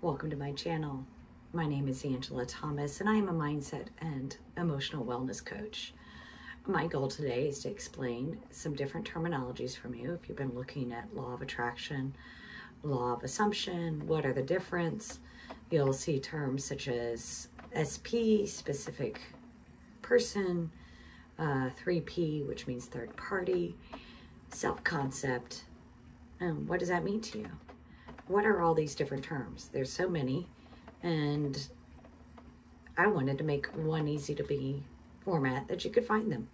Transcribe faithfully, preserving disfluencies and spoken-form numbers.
Welcome to my channel. My name is Angela Thomas and I am a mindset and emotional wellness coach. My goal today is to explain some different terminologies from you. If you've been looking at Law of Attraction, Law of Assumption, what are the difference? You'll see terms such as S P, specific person, uh, three P, which means third party, self-concept. Um, what does that mean to you? What are all these different terms? There's so many, and I wanted to make one easy to be format that you could find them.